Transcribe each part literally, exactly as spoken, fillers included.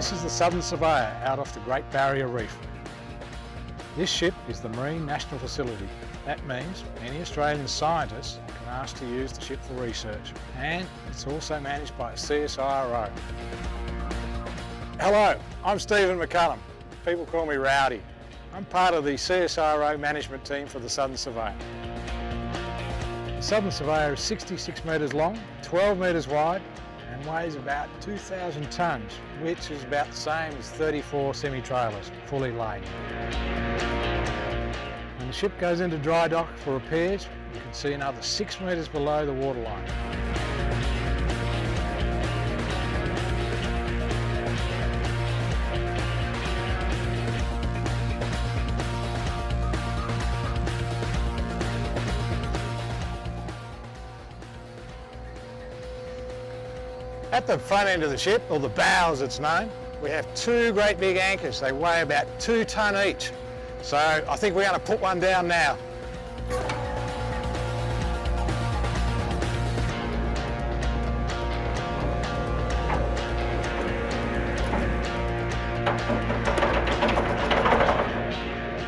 This is the Southern Surveyor out off the Great Barrier Reef. This ship is the Marine National Facility. That means any Australian scientists can ask to use the ship for research. And it's also managed by C S I R O. Hello, I'm Stephen McCullum. People call me Rowdy. I'm part of the C S I R O management team for the Southern Surveyor. The Southern Surveyor is sixty-six metres long, twelve metres wide, and weighs about two thousand tonnes, which is about the same as thirty-four semi-trailers, fully laden. When the ship goes into dry dock for repairs, you can see another six metres below the waterline. At the front end of the ship, or the bow as it's known, we have two great big anchors. They weigh about two tonne each. So I think we're going to put one down now.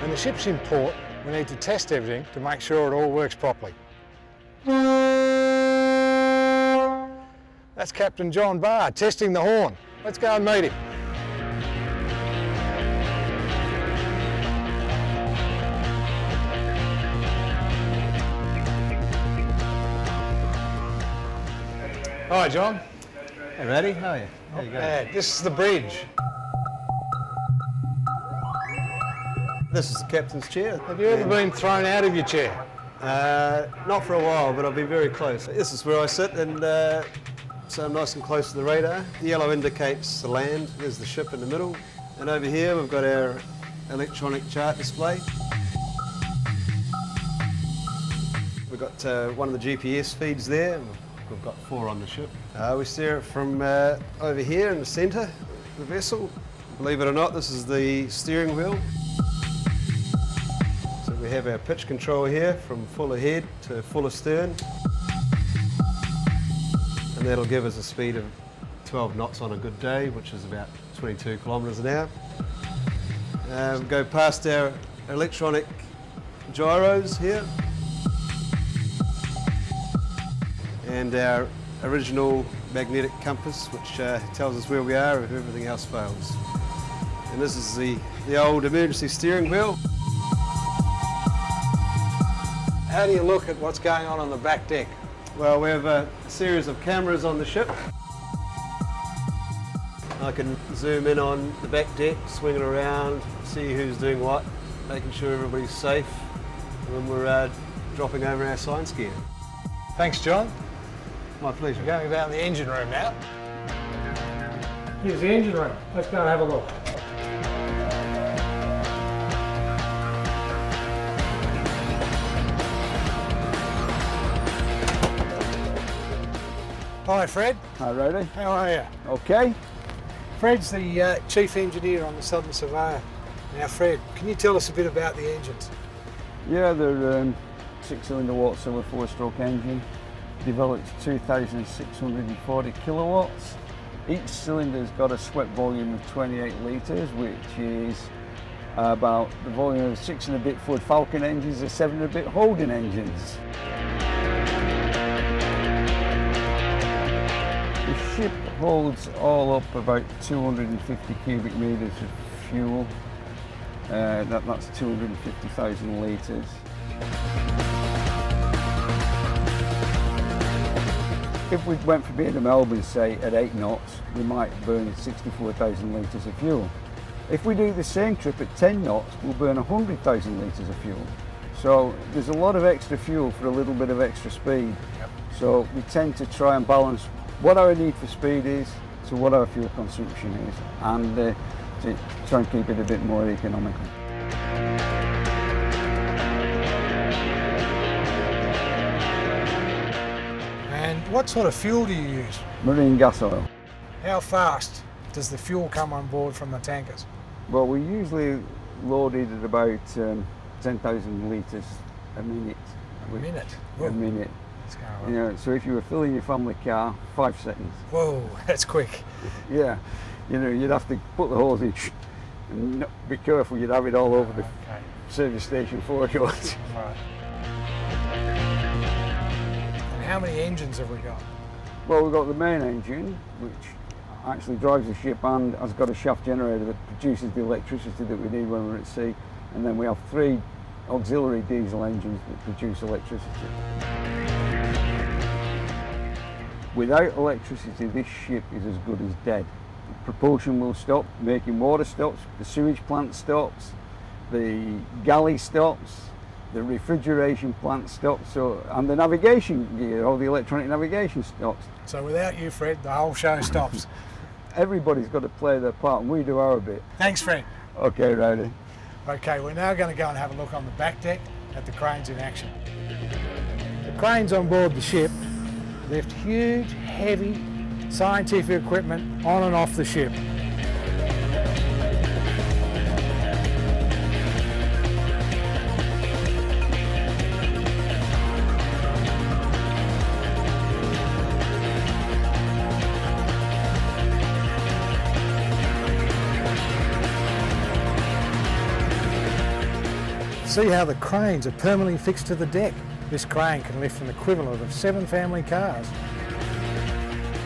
When the ship's in port, we need to test everything to make sure it all works properly. That's Captain John Barr testing the horn. Let's go and meet him. Hi, John. Hey, Rowdy. How are you? How are you going? This is the bridge. This is the captain's chair. Have you ever been thrown out of your chair? Uh, not for a while, but I've been very close. This is where I sit, and. Uh, So I'm nice and close to the radar. The yellow indicates the land, there's the ship in the middle. And over here we've got our electronic chart display. We've got uh, one of the G P S feeds there. We've got four on the ship. Uh, we steer it from uh, over here in the centre of the vessel. Believe it or not, this is the steering wheel. So we have our pitch control here from full ahead to full astern. And that'll give us a speed of twelve knots on a good day, which is about twenty-two kilometres an hour. Um, go past our electronic gyros here. And our original magnetic compass, which uh, tells us where we are if everything else fails. And this is the, the old emergency steering wheel. How do you look at what's going on on the back deck? Well, we have a series of cameras on the ship. I can zoom in on the back deck, swing it around, see who's doing what, making sure everybody's safe when we're uh, dropping over our science gear. Thanks, John. My pleasure. We're going down the engine room now. Here's the engine room. Let's go and have a look. Hi Fred. Hi Rowdy. How are you? Okay. Fred's the uh, Chief Engineer on the Southern Surveyor. Now Fred, can you tell us a bit about the engines? Yeah, they're um, six-cylinder Watson four-stroke engine, developed two thousand six hundred forty kilowatts. Each cylinder's got a swept volume of twenty-eight litres, which is about the volume of six and a bit Ford Falcon engines or seven and a bit Holden engines. The ship holds all up about two hundred fifty cubic metres of fuel, uh, that, that's two hundred fifty thousand litres. If we went from here to Melbourne, say, at eight knots, we might burn sixty-four thousand litres of fuel. If we do the same trip at ten knots, we'll burn one hundred thousand litres of fuel. So there's a lot of extra fuel for a little bit of extra speed. Yep. So we tend to try and balance what our need for speed is to what our fuel consumption is, and uh, to try and keep it a bit more economical. And what sort of fuel do you use? Marine gas oil. How fast does the fuel come on board from the tankers? Well, we're usually loaded at about um, ten thousand litres a minute. A minute? A minute. You know, so if you were filling your family car, five seconds. Whoa, that's quick. Yeah, you know, you'd have to put the hose in and be careful, you'd have it all over the okay. service station forecourt. Right. And how many engines have we got? Well, we've got the main engine, which actually drives the ship and has got a shaft generator that produces the electricity that we need when we're at sea. And then we have three auxiliary diesel engines that produce electricity. Without electricity, this ship is as good as dead. Propulsion will stop, making water stops, the sewage plant stops, the galley stops, the refrigeration plant stops, so, and the navigation gear, all the electronic navigation stops. So without you, Fred, the whole show stops. Everybody's got to play their part and we do our bit. Thanks, Fred. Okay, Rowdy. Okay, we're now going to go and have a look on the back deck at the cranes in action. The cranes on board the ship lift huge, heavy, scientific equipment on and off the ship. See how the cranes are permanently fixed to the deck. This crane can lift an equivalent of seven family cars.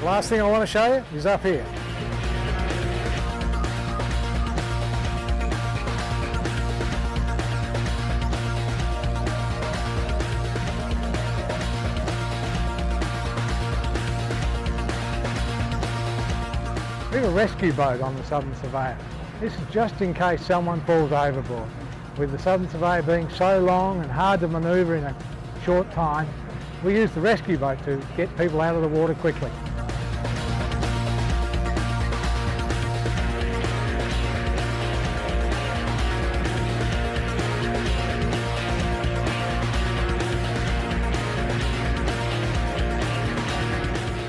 The last thing I want to show you is up here. We have a rescue boat on the Southern Surveyor. This is just in case someone falls overboard. With the Southern Surveyor being so long and hard to manoeuvre in a short time, we use the rescue boat to get people out of the water quickly.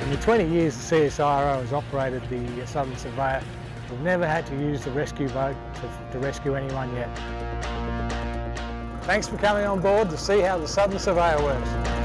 In the twenty years the C S I R O has operated the Southern Surveyor, we've never had to use the rescue boat to, to rescue anyone yet. Thanks for coming on board to see how the Southern Surveyor works.